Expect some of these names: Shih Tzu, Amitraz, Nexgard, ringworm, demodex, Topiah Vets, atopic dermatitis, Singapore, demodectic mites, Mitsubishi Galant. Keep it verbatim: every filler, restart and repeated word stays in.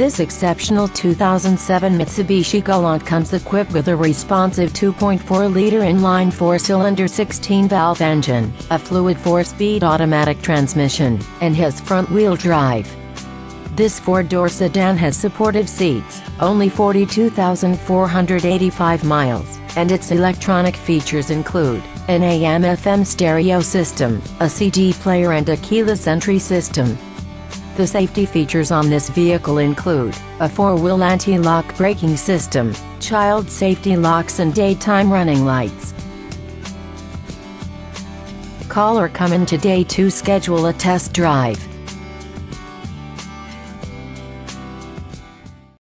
This exceptional two thousand seven Mitsubishi Galant comes equipped with a responsive two point four liter inline four-cylinder sixteen valve engine, a fluid four-speed automatic transmission, and has front-wheel drive. This four-door sedan has supportive seats, only forty-two thousand four hundred eighty-five miles, and its electronic features include an A M F M stereo system, a C D player and a keyless entry system. The safety features on this vehicle include a four-wheel anti-lock braking system, child safety locks and daytime running lights. Call or come in today to schedule a test drive.